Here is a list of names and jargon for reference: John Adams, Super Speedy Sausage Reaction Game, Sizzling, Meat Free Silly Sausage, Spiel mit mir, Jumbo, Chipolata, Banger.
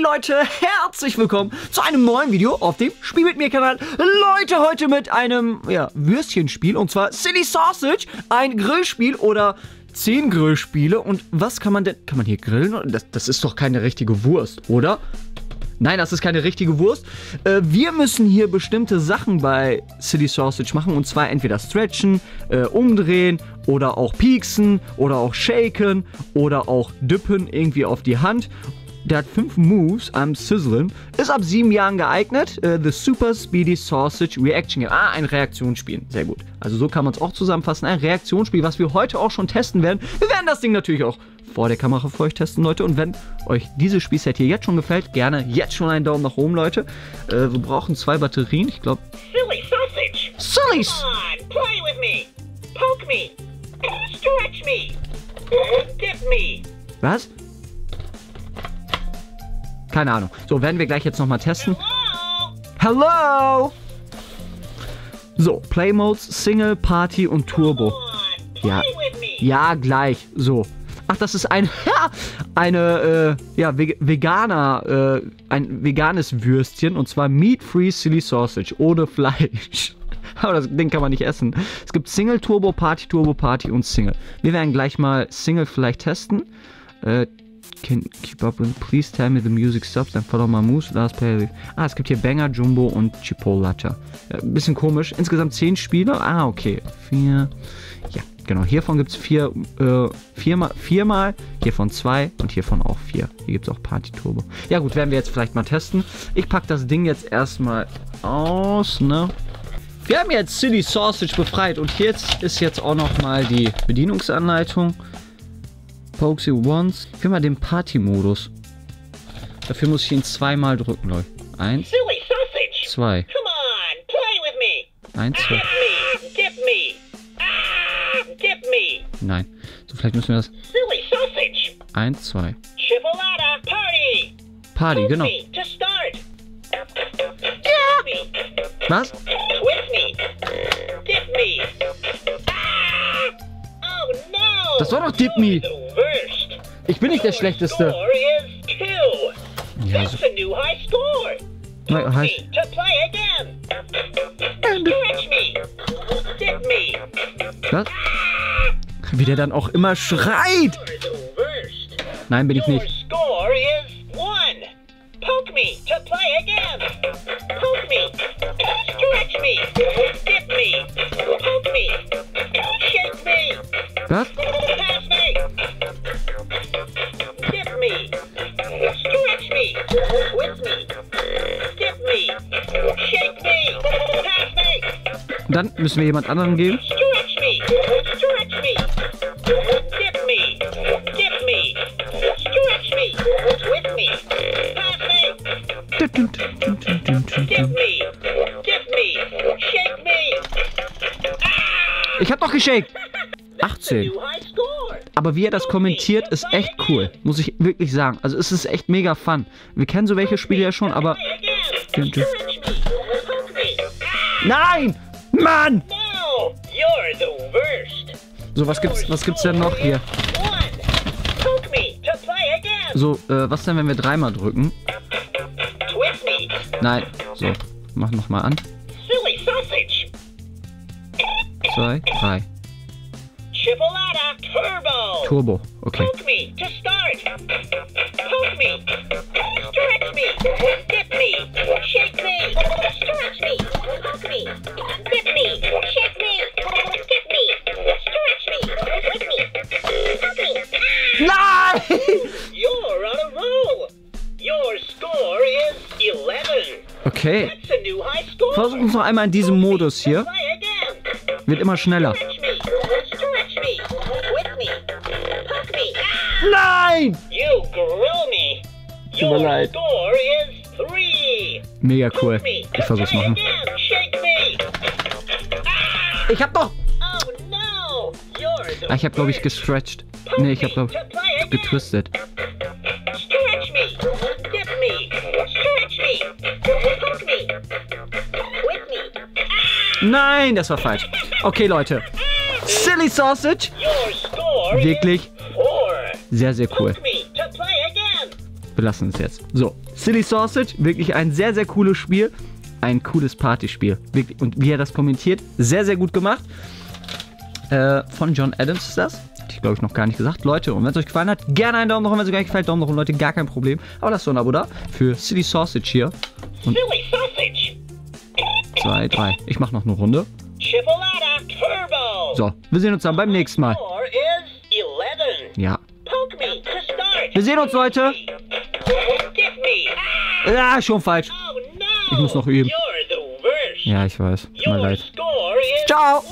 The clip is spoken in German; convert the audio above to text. Hi Leute, herzlich willkommen zu einem neuen Video auf dem Spiel mit mir Kanal. Leute, heute mit einem Würstchenspiel und zwar Silly Sausage, ein Grillspiel oder 10 Grillspiele. Und was kann man denn, kann man hier grillen? Das ist doch keine richtige Wurst, oder? Nein, das ist keine richtige Wurst. Wir müssen hier bestimmte Sachen bei Silly Sausage machen. Und zwar entweder stretchen, umdrehen oder auch pieksen oder auch shaken oder auch dippen irgendwie auf die Hand. Der hat 5 Moves am Sizzling. Ist ab 7 Jahren geeignet. The Super Speedy Sausage Reaction Game. Ah, ein Reaktionsspiel. Sehr gut. Also so kann man es auch zusammenfassen. Ein Reaktionsspiel, was wir heute auch schon testen werden. Wir werden das Ding natürlich auch vor der Kamera für euch testen, Leute. Und wenn euch diese Spielzeit hier jetzt schon gefällt, gerne jetzt schon einen Daumen nach oben, Leute. Wir brauchen 2 Batterien. Ich glaube... Silly Sausage! Silly! Come on, play with me! Poke me! Stretch me! Dip me! Was? Keine Ahnung. So, werden wir gleich jetzt nochmal testen. Hello! Hello! So, Play Modes, Single, Party und Turbo. Come on, ja. Ja, gleich. So. Ach, das ist ein veganes Würstchen. Und zwar Meat Free Silly Sausage. Ohne Fleisch. Aber das Ding kann man nicht essen. Es gibt Single, Turbo, Party und Single. Wir werden gleich mal Single vielleicht testen. Can keep up with, please tell me the music stops, then follow my moves, last play. Ah, es gibt hier Banger, Jumbo und Chipolata. Bisschen komisch. Insgesamt 10 Spiele. Ah, okay. 4. Ja, genau. Hiervon gibt es 4 viermal, hiervon 2 und hiervon auch 4. Hier gibt es auch Party Turbo. Ja gut, werden wir jetzt vielleicht mal testen. Ich packe das Ding jetzt erstmal aus, ne? Wir haben jetzt Silly Sausage befreit und jetzt ist auch nochmal die Bedienungsanleitung. Pokes you once. Ich will mal den Party-Modus. Dafür muss ich ihn 2-mal drücken, Leute. 1, 2. 1, 2. Nein. So, vielleicht müssen wir das... 1, 2. Party, genau. Ja. Was? Das war doch Dip Me. Ich bin nicht der Schlechteste. Ja, so. Nein, heißt... Was? Wie der dann auch immer schreit. Nein, bin ich nicht. Was? Und dann müssen wir jemand anderen geben. Ich hab doch geshakt. 18. Aber wie er das kommentiert, ist echt cool. Muss ich wirklich sagen. Also es ist echt mega fun. Wir kennen so welche Spiele ja schon, aber... Nein! Mann! So, was gibt's denn noch hier? So, was denn, wenn wir 3-mal drücken? Nein. So, mach nochmal an. 2, 3. Turbo. Okay. Nein! Okay. Versuchen wir es noch einmal in diesem Modus hier. Wird immer schneller. Nein! Tut mir leid. Mega cool. Ich versuch's nochmal. Ich hab doch... Ah, ich hab, glaube ich, gestretched. Nee, ich hab, glaube ich, getwistet. Nein, das war falsch. Okay, Leute. Silly Sausage. Wirklich sehr, sehr cool. belassen es jetzt. So, Silly Sausage, wirklich ein sehr, sehr cooles Spiel. Ein cooles Partyspiel. Wirklich. Und wie er das kommentiert, sehr, sehr gut gemacht. Von John Adams ist das. Hatte ich, glaube ich, noch gar nicht gesagt. Leute, und wenn es euch gefallen hat, gerne einen Daumen nach oben. Wenn es euch gar nicht gefällt, Daumen nach oben, Leute, gar kein Problem. Aber lasst so ein Abo da für Silly Sausage hier. Und Silly Sausage. 2, 3. Ich mache noch eine Runde. Chipolata Turbo. So, wir sehen uns dann beim nächsten Mal. Ja. Wir sehen uns, Leute. Ah, schon falsch. Ich muss noch üben. Ja, ich weiß. Tut mir leid. Ciao.